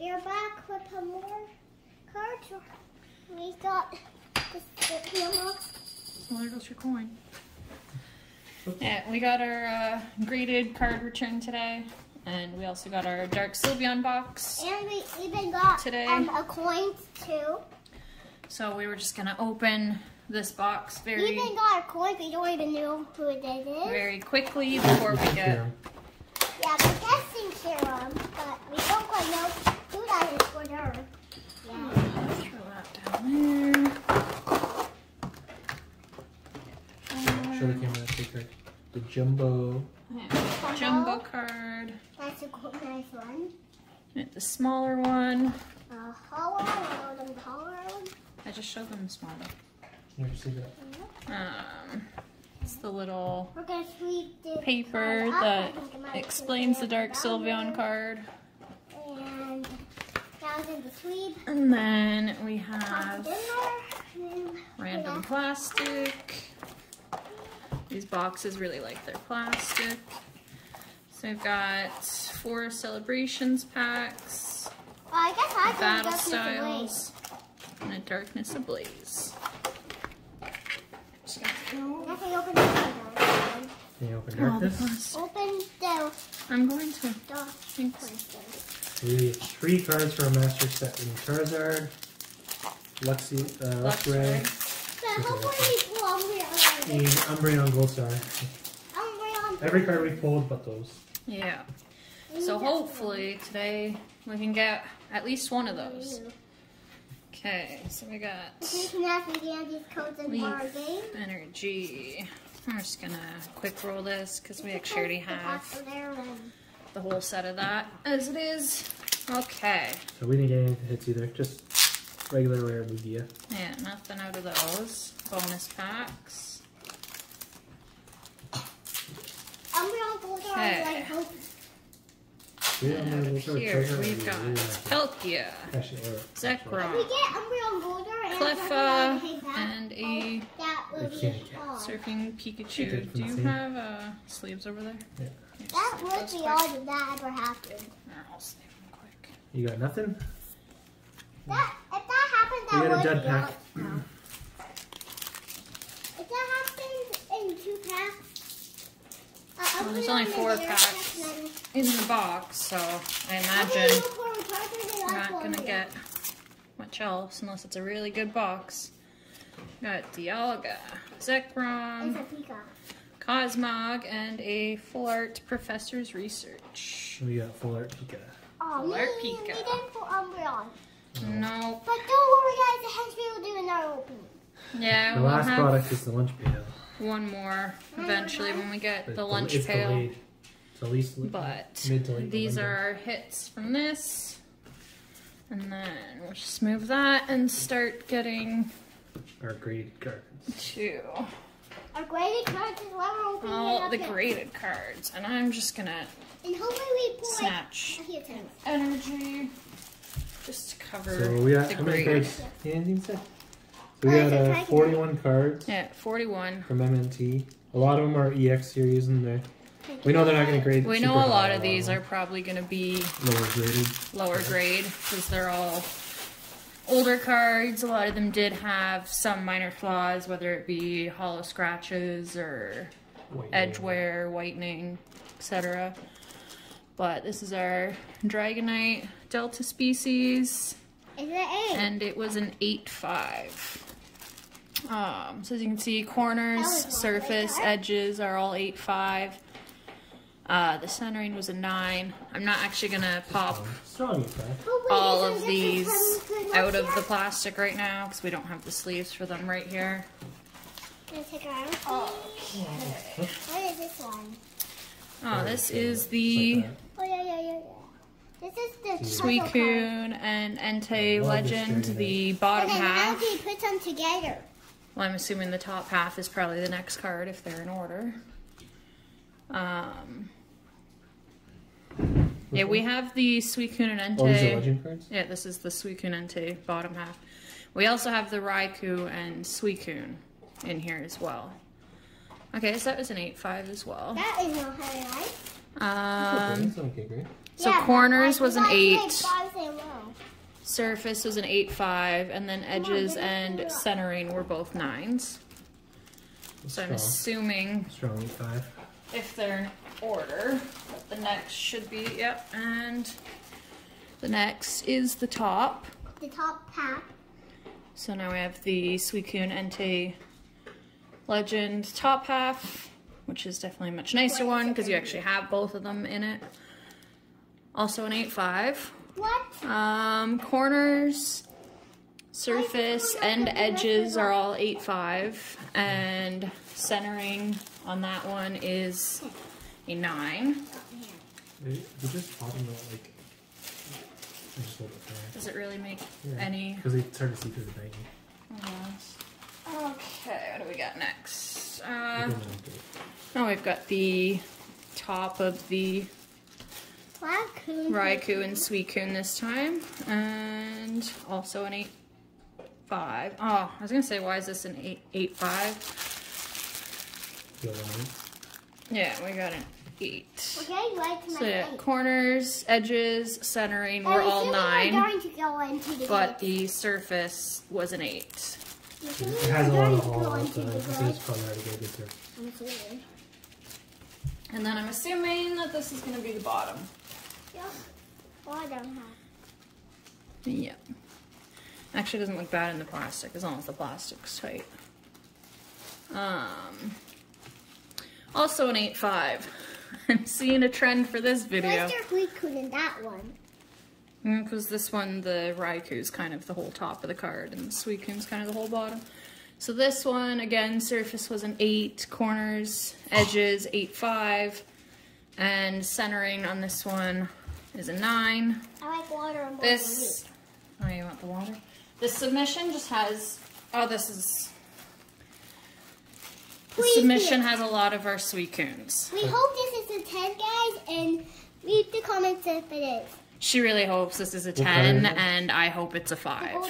You're back with more cards. We got the camera. Well, there goes your coin. Oops. Yeah, we got our graded card return today, and we also got our Dark Sylveon box. And we even got today a coin too. So we were just gonna open this box very. We even got a coin. We don't even know who it is. Very quickly before we get. Yeah, we're guessing Sharon, but we don't quite know who that is for her. Yeah. Throw that down there. Show the camera that secret. The jumbo. Yeah. Jumbo card. That's a cool, nice one. And the smaller one. Hollowed. I just showed them the smaller. Never see that. It's the little paper that explains the Dark Sylveon card. And then we have random plastic. These boxes really like their plastic. So we've got 4 Celebrations packs, Battle Styles, and a Darkness Ablaze. Can you open Darkness? Open the... I'm going to. We have 3 cards for a master set in Charizard, Luxray, and Umbreon Gold Star. Every card we pulled but those. Yeah. So hopefully today we can get at least one of those. Okay, so we got Leaf Energy. I'm just gonna quick roll this because we actually already have the whole set of that as it is. Okay. So we didn't get any hits either, just regular rare Lugia. Yeah, nothing out of those. Bonus packs. Okay. Here we've got Palkia, Zekrom, Cleffa, and a surfing Pikachu. Do you have sleeves over there? Yeah. That would be odd if that ever happened. I'll save them quick. You got nothing? That, if that happened, that would be odd. No. If that happens in 2 packs, well, there's only 4 packs in the box, so I imagine we're not going to get much else unless it's a really good box. We got Dialga, Zekrom, Cosmog, and a Full Art Professor's Research. We got Full Art Pika. Oh, Full Art Pika. We didn't pull Umbreon. No. But don't worry guys, the henchman will do another opening. Yeah, the last product is the lunch pail. One more eventually when we get the lunch pail. It's at least mid to late these November. Are our hits from this. And then we'll just move that and start getting our graded cards. Our graded cards is what we're opening. All the graded cards. And I'm just gonna snatch energy just to cover. So we got we got 41 cards. Yeah, 41. From MNT. A lot of them are EX series in there. We know they're not going to grade. We know a lot of these are probably going to be lower graded. Lower grade, because they're all older cards. A lot of them did have some minor flaws, whether it be hollow scratches or edge wear, whitening, etc. But this is our Dragonite Delta species. Is it 8? And it was an 8/5. So as you can see, corners, surface, edges are all 8/5. The centering was a 9. I'm not actually gonna pop all of these out of the plastic right now because we don't have the sleeves for them right here. What is this one? Oh, this is the Suicune and Entei Legend, the bottom half. How do you put them together? Well, I'm assuming the top half is probably the next card if they're in order. Yeah, we have the Suicune and Entei. Oh, these are Legend cards? Yeah, this is the Suicune and Entei bottom half. We also have the Raikou and Suicune in here as well. Okay, so that was an 8/5 as well. That is not how I like. So corners was an 8. Surface was an 8.5, and then edges and centering were both 9s. So I'm assuming strong 8.5. If they're in order, the next should be, yep, and the next is the top. The top pack. So now we have the Suicune Entei Legend top half, which is definitely a much nicer one because you actually have both of them in it. Also an 8.5. What? Corners, surface, and edges are all 8.5, and centering on that one is a 9. Does it really make any? Because it's hard to see through the baggie. Okay, what do we got next? Now we've got the top of the Raikou and Suicune this time, and also an 8.5. Oh, I was gonna say, why is this an 8.5? Yeah, we got an 8. Okay, so yeah, corners, edges, centering were all 9. Going to go into the but the surface was an 8. It has a lot of holes, so it's probably hard to get this here. And then I'm assuming that this is going to be the bottom. Yep. Bottom. Yep. Actually, it doesn't look bad in the plastic, as long as the plastic's tight. Also an 8.5. I'm seeing a trend for this video. Where's your Suicune in that one? Because this one, the Raikou's kind of the whole top of the card, and the Suicune's kind of the whole bottom. So this one, again, surface was an 8, corners, edges, 8.5, and centering on this one is a 9. I like water on both of these. Oh, you want the water? This submission just has, this submission has a lot of our Suicunes. We hope this is a 10, guys, and leave the comments if it is. She really hopes this is a 10, and I hope it's a 5. It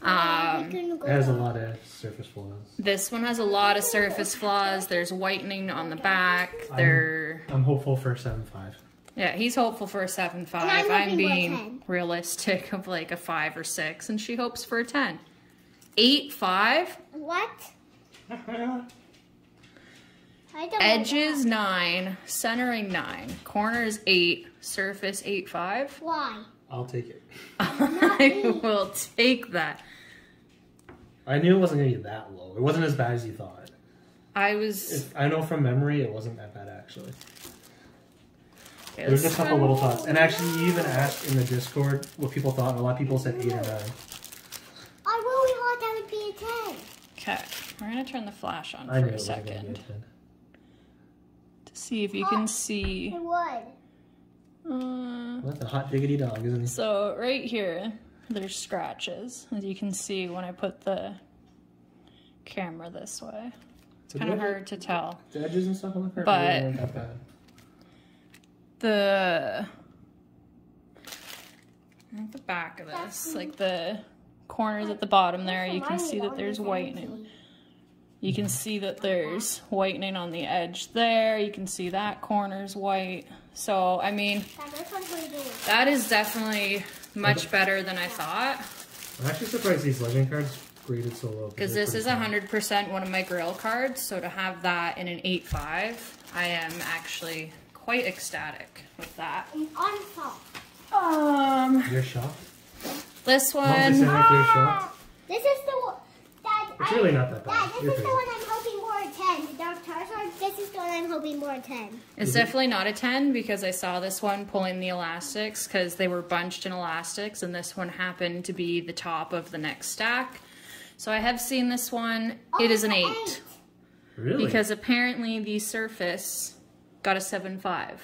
has a lot of surface flaws. This one has a lot of surface flaws. There's whitening on the back. I'm hopeful for a 7.5. Yeah, he's hopeful for a 7.5. I'm being realistic of like a 5 or 6, and she hopes for a 10. 8.5? What? Edges 9, centering 9, corners 8, surface 8.5. Why? I'll take it. I will take that. I knew it wasn't going to be that low. It wasn't as bad as you thought. I know from memory it wasn't that bad, actually. Okay, there's a couple little thoughts. And actually, you even asked in the Discord what people thought, and a lot of people said 8 or 9. I really thought that would be a 10. Okay, we're going to turn the flash on for a second. See if you can see. It would. Well, that's a hot diggity dog, isn't it? So right here, there's scratches, as you can see when I put the camera this way. It's kind of hard to tell. The edges and stuff on the carpet really weren't that bad. The back of this, like the corners at the bottom there, you can see that there's whitening. You can see that there's whitening on the edge there. You can see that corner's white. So, I mean, that is definitely much better than I thought. I'm actually surprised these legend cards graded so low. Because this is 100% one of my grail cards. So to have that in an 8.5, I am actually quite ecstatic with that. Your shop? This one. This is the one. It's really not that bad. Yeah, this is the one I'm hoping more a 10. The Dark Charizard, this is the one I'm hoping more a 10. It's definitely not a 10 because I saw this one pulling the elastics because they were bunched in elastics, and this one happened to be the top of the next stack. So I have seen this one. Oh, it is an 8. Really? Because apparently the surface got a 7.5.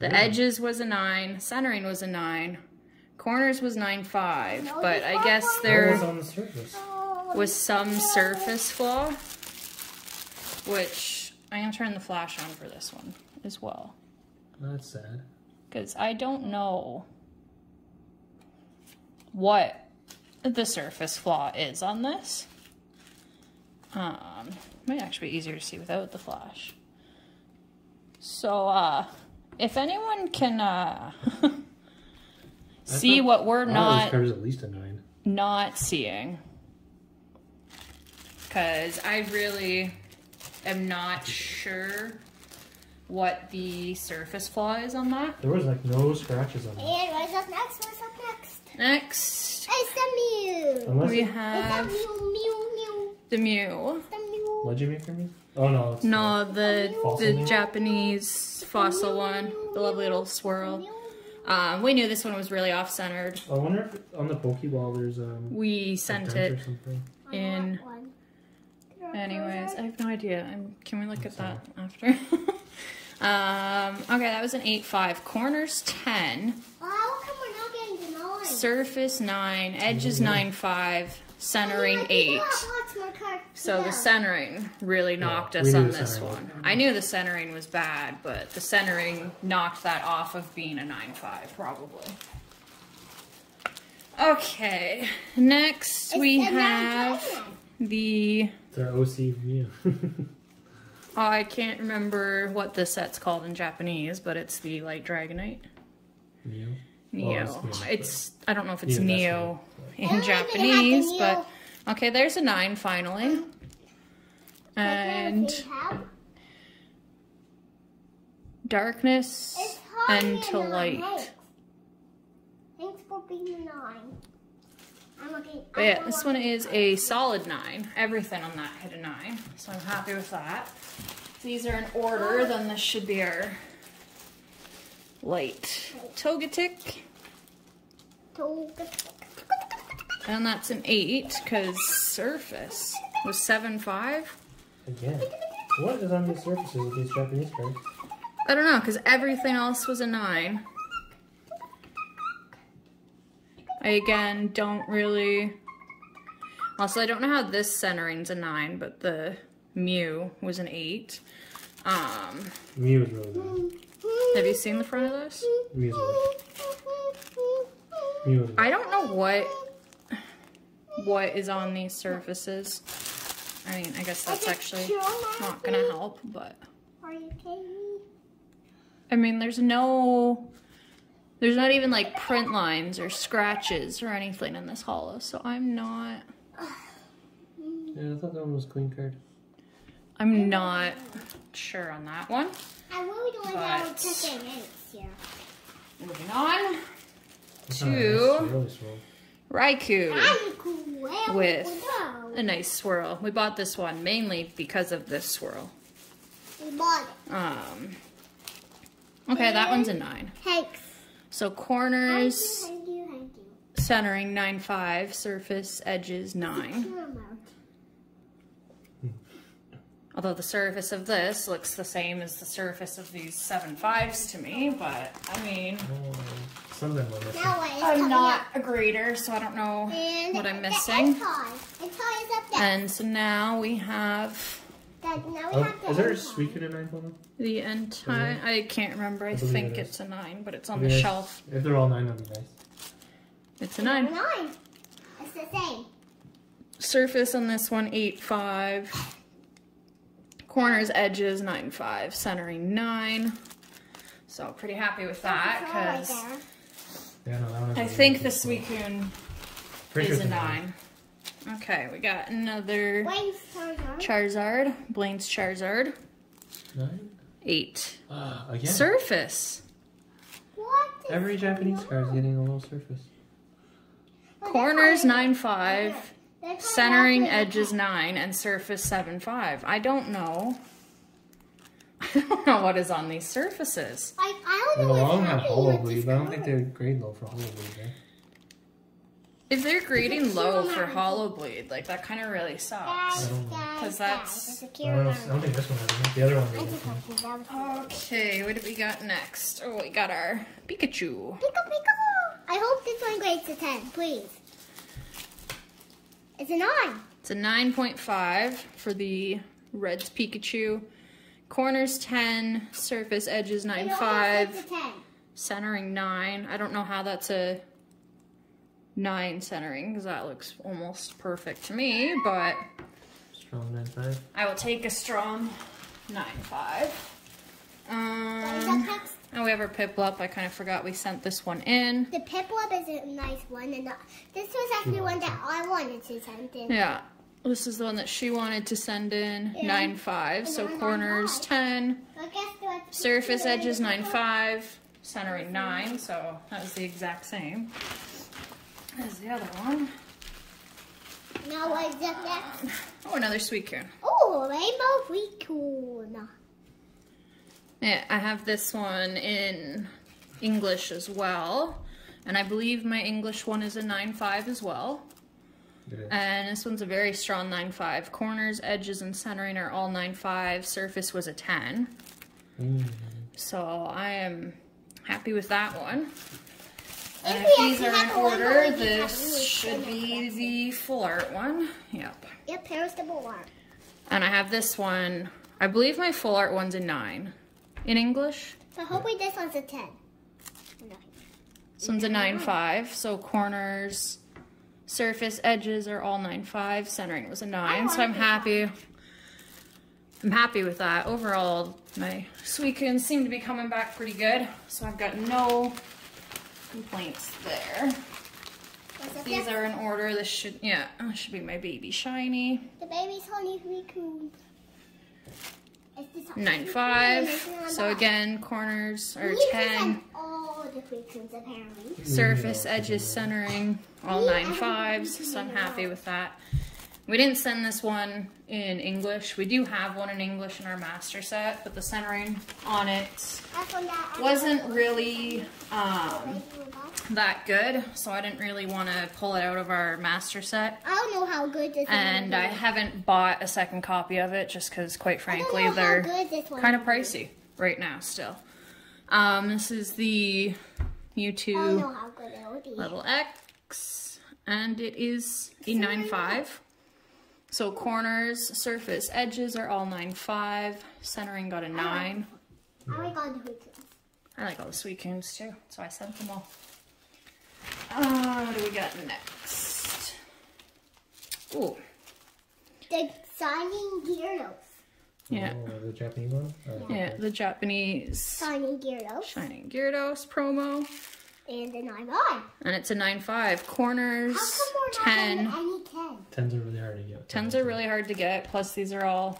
The edges was a 9. Centering was a 9. Corners was 9.5. No, but I guess there was on the surface. Was some surface flaw, which I'm going to turn the flash on for this one as well. That's sad. Because I don't know what the surface flaw is on this. It might actually be easier to see without the flash. So, if anyone can See what we're not. This card is at least a 9. Not seeing. Because I really am not sure what the surface flaw is on that. There was like no scratches on that. And what's up next? What's up next? Next. It's the Mew. Unless we have the Mew. The Mew. Legend Maker Mew? Oh no. It's no, the Japanese fossil one. The lovely little swirl. We knew this one was really off-centered. I wonder if on the Pokeball there's we sent it in. Anyways, I have no idea. Can we look at that after? Okay, that was an 8.5. Corners 10. Well, how come we're not getting the 9? Surface 9. Edges 9.5. Centering 8. So the centering really knocked us on this one. I knew the centering was bad, but the centering knocked that off of being a 9.5 probably. Okay, next we have the... Their OC Mew. I can't remember what this set's called in Japanese, but it's the Light Dragonite. Mew? Neo. It's, I don't know if it's Neo in Japanese, but okay, there's a 9 finally. And darkness and to light. Thanks for being a 9. But yeah, this one is a solid 9. Everything on that hit a 9, so I'm happy with that. If these are in order, then this should be our light. Togetic. And that's an 8, because surface was 7.5. Again. What is on these surfaces with these Japanese cards? I don't know, because everything else was a 9. I, again, don't really... Also, I don't know how this centering's a 9, but the Mew was an 8. Mew was really good. Have you seen the front of this? Mew was really good. I don't know what is on these surfaces. I mean, I guess that's actually not gonna help, but... Are you kidding me? I mean, there's no... There's not even like print lines or scratches or anything in this holo, so I'm not... Yeah, I thought that one was a clean card. I'm not sure on that one. I really don't want to check in here. Moving on to Raikou with a nice swirl. We bought this one mainly because of this swirl. We bought it. Okay, that one's a 9. Thanks. So corners, centering 9.5, surface, edges 9. Although the surface of this looks the same as the surface of these 7.5s to me, but I mean, I'm not a grader, so I don't know what I'm missing. And so now we have... is there a Suicune 9 photo? The Entei, I can't remember. I think it's a 9, but it's on the shelf. If they're all 9, that'd be nice. It's a 9. It's the same. Surface on this one, 8.5. Corners, edges, 9.5. Centering, 9. So pretty happy with that, because I think the Suicune is a 9. Okay, we got another Charizard. Blaine's Charizard. 9? 8. Again? Surface. What? Every Japanese card is getting a little surface. Corners 9.5, centering edges 9, and surface 7.5. I don't know what is on these surfaces. I don't know what's happening with. I don't think they would grade low for Holobleed, right? If they're grading low for Holoblade, like that kind of really sucks. Because that's... I don't think this one has the other one. Okay, what have we got next? Oh, we got our Pikachu. Pikachu! I hope this one grades to 10, please. It's a 9. It's a 9.5 for the Red's Pikachu. Corners 10, surface edges 9.5, centering 9. I don't know how that's a 9 centering, because that looks almost perfect to me, but strong 9.5. I will take a strong 9.5. And we have our Piplup. I kind of forgot we sent this one in. The Piplup is a nice one. And this was actually one that I wanted to send in. Yeah. This is the one that she wanted to send in. 9.5. So corners 10. Surface edges 9.5. Centering 9. So that was the exact same as the other one. Now what's up next? Oh, another Suicune. Oh, rainbow Suicune. Yeah, I have this one in English as well. And I believe my English one is a 9.5 as well. Yeah. And this one's a very strong 9.5. Corners, edges, and centering are all 9.5. Surface was a 10. Mm-hmm. So I am happy with that one. And if these are in order, this should be the full art one. Yep. Yep, here's the full art. And I have this one. I believe my full art one's a 9 in English. So hopefully this one's a 10. No. This one's a 9.5. So corners, surface, edges are all 9.5. Centering was a 9. So I'm happy. I'm happy with that. Overall, my Suicunes seem to be coming back pretty good. So I've got no complaints there. These are in order. This should, yeah, this should be my baby shiny. The baby's honey Suicune. 9.5. So again, corners are 10. All the Suicunes apparently. Surface, edges, centering, all 9.5s. So I'm happy with that. We didn't send this one in English. We do have one in English in our master set, but the centering on it wasn't really that good, so I didn't really want to pull it out of our master set. I don't know how good this one is. And I haven't bought a second copy of it just because, quite frankly, they're kind of pricey right now still. This is the Mewtwo Level X, and it is a 9.5. So corners, surface, edges are all 9.5. Centering got a 9. I like all the Suicunes. I like all the Suicunes too, so I sent them all. What do we got next? Ooh. The Shining Gyarados. Yeah. Oh, the Japanese one? Yeah, the Japanese. Shining Gyarados. Shining Gyarados promo. And a 9.5. And it's a 9.5. Corners, 10. How come we're not getting any 10? 10s are really hard to get. 10s are really hard to get. Plus, these are all,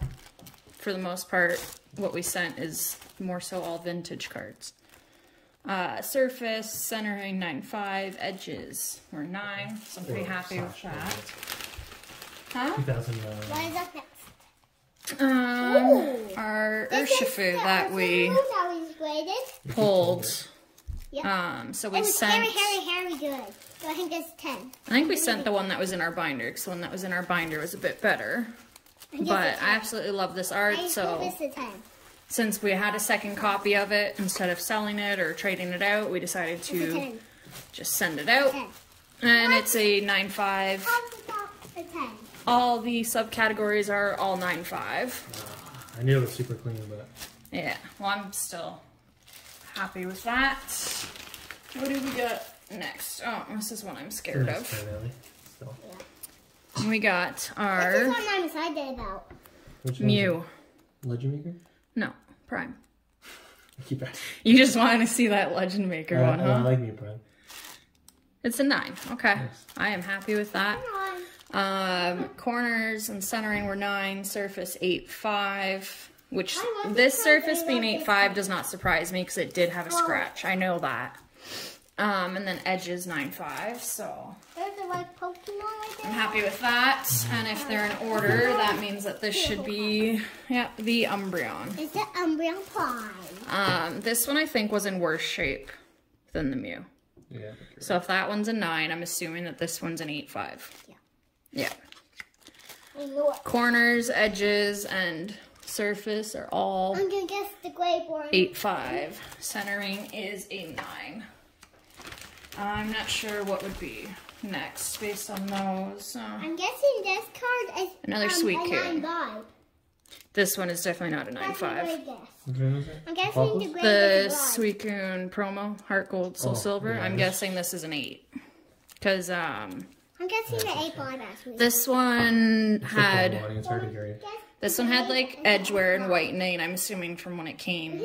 for the most part, what we sent is more so all vintage cards. Surface, centering, 9.5. Edges were 9. So I'm pretty happy with that. Huh? 2009. What is up next? Our Urshifu that we pulled. Yep. So we sent. Harry good. So I think it's 10. I think we sent the one that was in our binder, because the one that was in our binder was a bit better. But I absolutely love this art. So since we had a second copy of it, instead of selling it or trading it out, we decided to just send it out. And it's a 9.5. All the subcategories are all 9.5. I knew it was super clean, but yeah. Well, I'm still happy with that. What do we got next? Oh, this is one I'm scared of. Yeah. We got our. This is one I'm excited about. Which Mew. Legend Maker? No, Prime. I keep asking. You just wanted to see that Legend Maker one, huh? I like Mew Prime. It's a 9. Okay, nice. I am happy with that. Corners and centering were 9. Surface 8.5. Which, this surface being 8.5 does not surprise me because it did have a scratch. I know that. And then edges 9.5, so. There's a white Pokemon right there. I'm happy with that. And if they're in order, that means that this should be, yeah, the Umbreon. It's the Umbreon Prime. This one I think was in worse shape than the Mew. Yeah. So if that one's a 9, I'm assuming that this one's an 8.5. Yeah. Yeah. Corners, edges, and surface are all 8.5. Centering is a 9. I'm not sure what would be next based on those. I'm guessing this card is another Suicune. This one is definitely not a 9.5. I'm guessing the Suicune promo, Heart Gold Soul Silver. Yeah, I'm guessing this is an 8 because I'm guessing the 8.5. This one had. This one had like edgeware and whitening, I'm assuming from when it came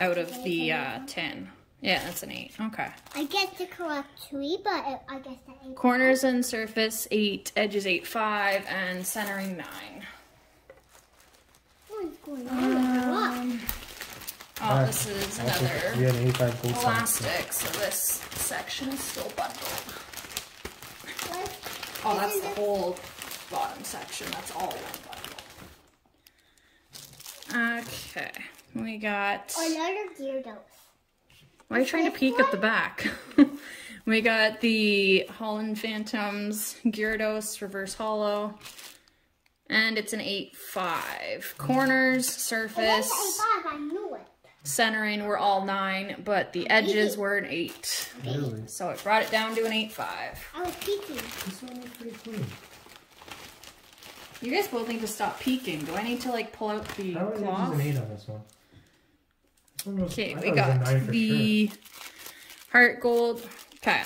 out of the tin. Yeah, that's an 8. Okay. I guess the correct 3, but I guess that 8. Corners and surface 8, edges 8.5, and centering 9. What's going on? Oh, this is another elastic, so this section is still bundled. Oh, that's the whole bottom section. That's all one bundle. Okay, we got a lot of Gyarados. Why are you trying to peek at the back? We got the Holland Phantoms, Gyarados, Reverse Holo. And it's an 8.5. Corners, surface, centering were all 9, but the edges were an 8. Really? So it brought it down to an 8.5. I was peeking. This one is pretty clean. You guys both need to stop peeking. Do I need to like pull out the cloth? I was an 8 on this one. Okay, we got the Heart Gold. Okay.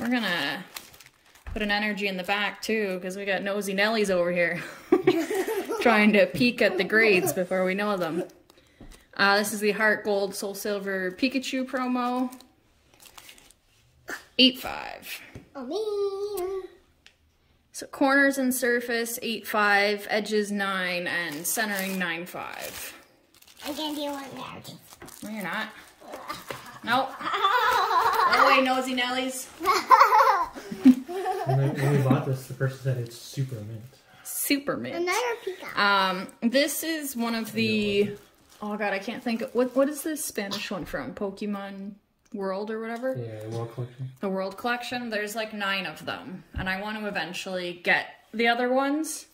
We're gonna put an energy in the back too, because we got nosy Nellies over here trying to peek at the grades before we know them. This is the Heart Gold Soul Silver Pikachu promo. 8.5. So corners and surface 8.5, edges 9, and centering 9.5. I'm gonna do one now. No, you're not. Nope. No way, nosy Nellies. When we bought this, the person said it's super mint. Super mint. Another Pikachu. This is one of the... Oh god, I can't think of... What is this Spanish one from? Pokemon World or whatever? Yeah, World Collection. The World Collection. There's like 9 of them. And I want to eventually get the other ones.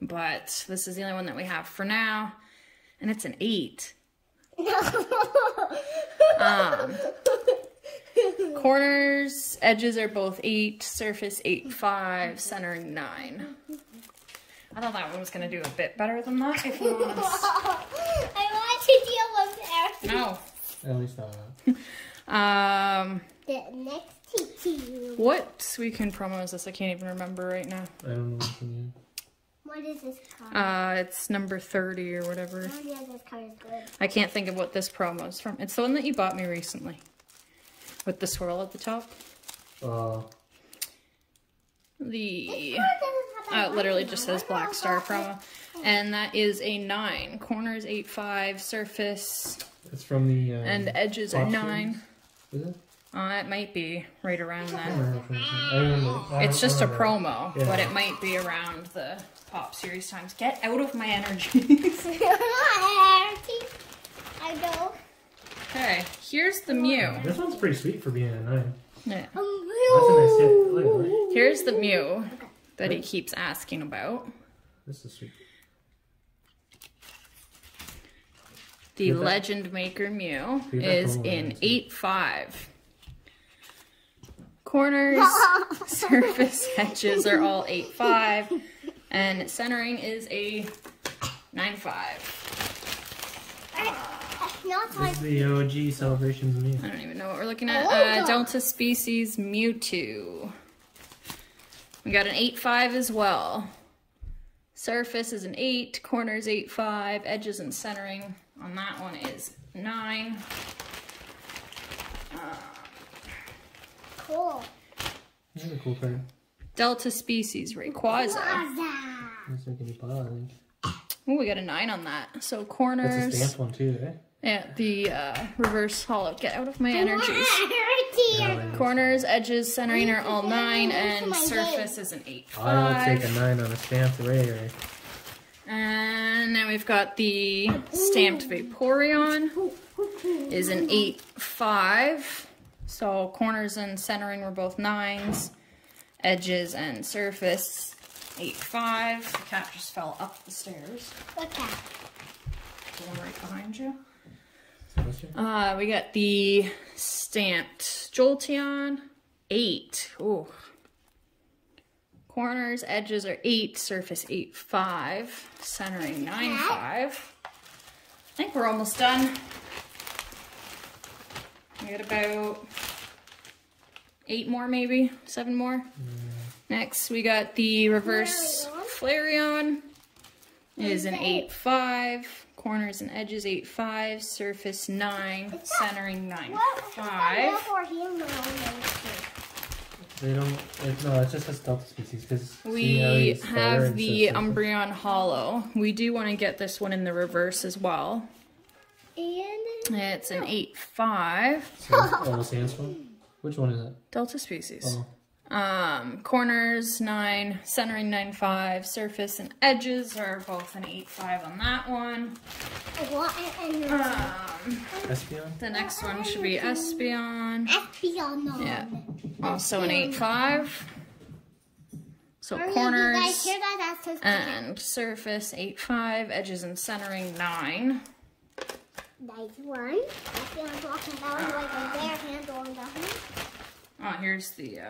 But this is the only one that we have for now. And it's an 8. Corners, edges are both 8, surface 8.5, centering 9. I thought that one was going to do a bit better than that. If you want. I want to deal with everything. No. At least not. The next TT. What Suicune promo is this? I can't even remember right now. I don't know what is this card? It's number 30 or whatever. Oh, yeah, this card is good. I can't think of what this promo is from. It's the one that you bought me recently. With the swirl at the top. The... it literally just says Black Star promo. And that is a 9. Corners 8.5, surface... It's from the... and edges are 9. Is it? It might be right around that. It's just a promo, yeah. But it might be around the pop series times. Get out of my energies. You're not energy. I know. Okay, here's the Mew. This one's pretty sweet for being a 9. Yeah. That's a nice hit. Like, here's the Mew that he keeps asking about. This is sweet. The Legend Maker Mew is in 8.5. Corners, surface, edges are all 8.5, and centering is a 9.5. This is the OG Celebrations Mew. I don't even know what we're looking at. Delta Species Mewtwo. We got an 8.5 as well. Surface is an 8, corners 8.5, edges and centering on that one is 9. Cool. This is a cool card. Delta Species Rayquaza. Oh, we got a 9 on that. So corners. That's a stamped one too, eh? Yeah, the Reverse Holo. Get out of my energies. Corners, edges, centering are all 9, and surface is an 8.5. I would take a 9 on a stamped Ray. And then we've got the stamped Vaporeon. Is an 8.5. So corners and centering were both 9s, edges and surface 8.5. The cat just fell up the stairs. What cat? The one right behind you. We got the stamped Jolteon, 8. Ooh. Corners, edges are 8, surface 8.5, centering 9.5. I think we're almost done. We got about 8 more, maybe 7 more. Next, we got the Reverse Flareon. It is an 8-5, corners and edges 8-5, surface 9, centering 9-5. They don't, it's just a Delta species. Cause we have the Umbreon Hollow. We do want to get this one in the reverse as well. And it's an 8-5. Which one is it? Delta species. Oh. Corners 9, centering 9-5, surface and edges are both an 8-5 on that one. Espeon? The next one should be Espeon. Espeon. Yeah. Also an 8-5. So corners and surface 8-5, edges and centering 9. Nice one. Espeon's walking down like a bare handle on the hand. Oh, here's the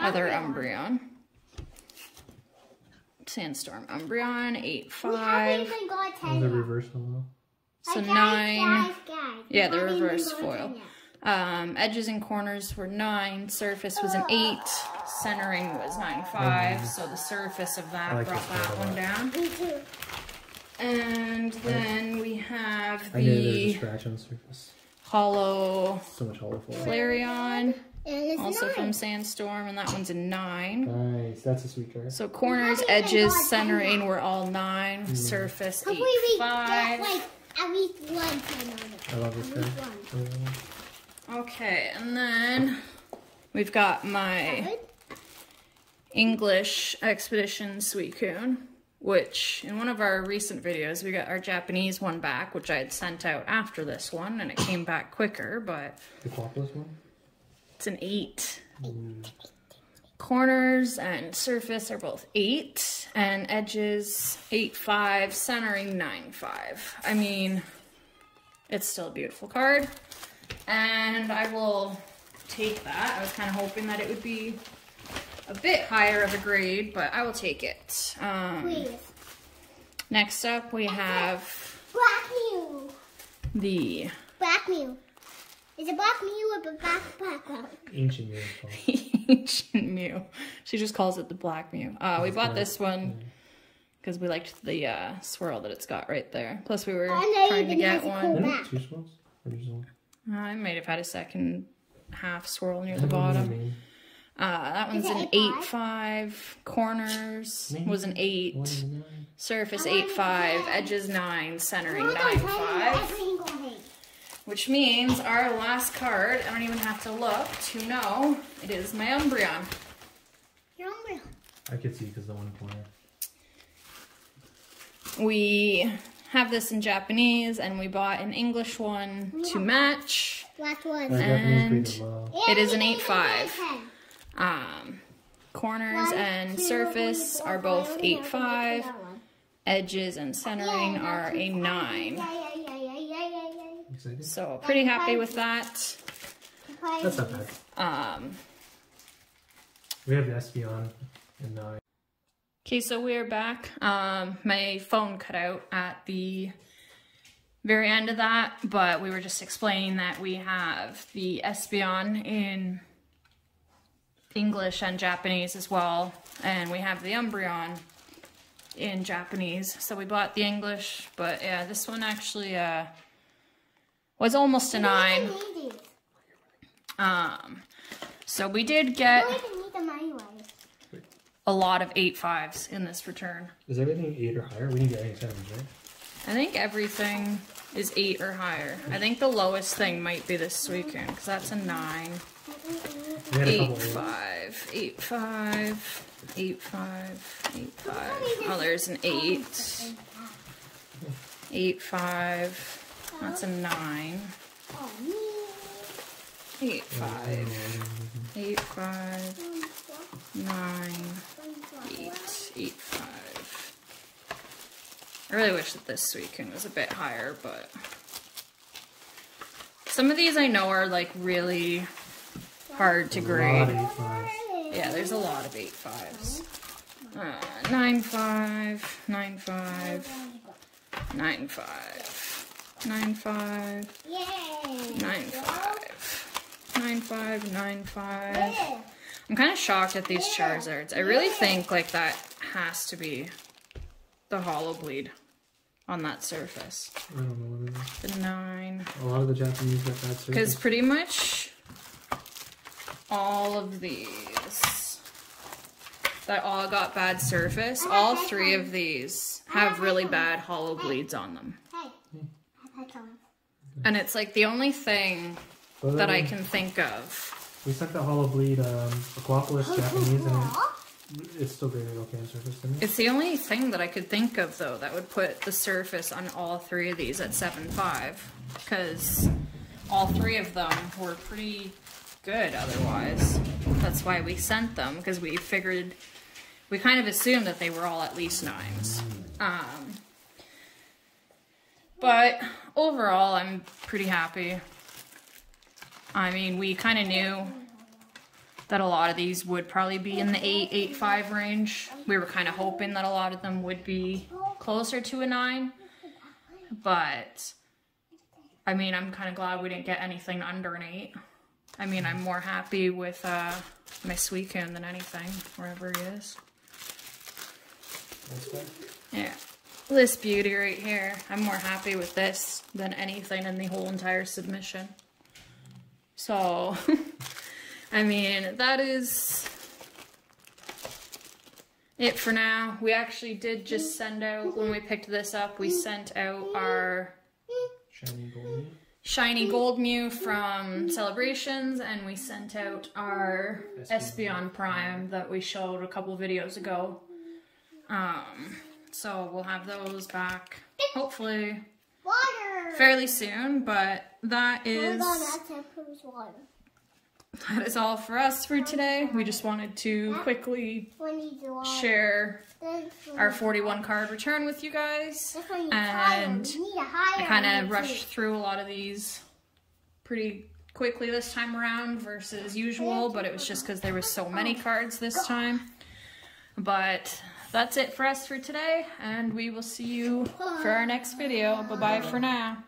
other Umbreon. Sandstorm Umbreon, 8-5. The reverse foil. So 9. Yeah, the reverse foil. Edges and corners were 9. Surface was an 8. Centering was 9-5. Mm-hmm. So the surface of that brought that one down. Me too. And then we have the. I knew there was a scratch on the surface. Hollow. So much hollow foil. Flareon. Also from Sandstorm, and that one's a 9. Nice, that's a sweet card. So corners, edges, centering were all 9. Mm. Surface 8-5. Like at least one on it. I love this card. Okay, and then we've got my English Expedition Suicune, which in one of our recent videos we got our Japanese one back, which I had sent out after this one, and it came back quicker, but the Aquapolis one. It's an 8. Corners and surface are both 8, and edges 8-5, centering 9-5. I mean, it's still a beautiful card, and I will take that. I was kind of hoping that it would be a bit higher of a grade, but I will take it. Next up, we have the Black Mew. Is a black Mew with a black background? Ancient Mew. Ancient Mew. She just calls it the Black Mew. We bought this one because we liked the swirl that it's got right there. Plus, we were trying to get one. Two swirls? Or just one? I might have had a second half swirl near the bottom. That one's an 8-5. Corners was an 8. Surface 8-5. Edges 9. Centering 9-5. Which means our last card, I don't even have to look to know, it is my Umbreon. Your Umbreon. I could see because the one corner. We have this in Japanese and we bought an English one to match. Last one. And it is an 8-5. Corners and surface are both 8-5. Edges and centering are a 9. Excited. So pretty happy with that. That's not bad. We have the Espeon and 9. Okay, so we are back. My phone cut out at the very end of that, but we were just explaining that we have the Espeon in English and Japanese as well, and we have the Umbreon in Japanese. So we bought the English, but yeah, this one actually was almost a 9. So we did get a lot of 8-5s in this return. Is everything 8 or higher? We didn't get any 7s, right? I think everything is 8 or higher. I think the lowest thing might be this Suicune, because that's a 9. 8-5, 8-5, 8-5, 8-5. Oh, there's an 8. 8-5. That's a 9. 8-5. 8-5. 9. 8. 8-5. I really wish that this Suicune was a bit higher, but some of these I know are like really hard to grade. Yeah, there's a lot of 8-5s. 9-5. 9-5. 9-5. 9-5. 9-5. 9-5. 9-5. I'm kind of shocked at these Charizards. I really think like that has to be the hollow bleed on that surface. I don't know what it is. The 9. A lot of the Japanese got that surface. Because pretty much all of these that all got bad surface, all 3 of these have really bad hollow bleeds on them. And it's like the only thing that I can think of. We sent the hollow bleed Aquapolis Japanese and it's still graded okay on surface, isn't it? It's the only thing that I could think of, though, that would put the surface on all 3 of these at 7.5. Because all 3 of them were pretty good otherwise. That's why we sent them, because we figured... We kind of assumed that they were all at least 9s. But overall, I'm pretty happy. I mean, we kind of knew... that a lot of these would probably be in the 8.5 range. We were kind of hoping that a lot of them would be closer to a 9. But, I mean, I'm kind of glad we didn't get anything under an 8. I mean, I'm more happy with my Suicune than anything, wherever he is. Yeah. This beauty right here. I'm more happy with this than anything in the whole entire submission. So... I mean, that is it for now. We actually did just send out, when we picked this up, we sent out our Shiny Gold Mew from Celebrations, and we sent out our Espeon Prime that we showed a couple videos ago. So we'll have those back, hopefully, fairly soon, but that is... That is all for us for today. We just wanted to quickly share our 41 card return with you guys. And I kind of rushed through a lot of these pretty quickly this time around versus usual, but it was just because there was so many cards this time. But that's it for us for today, and we will see you for our next video. Bye-bye for now.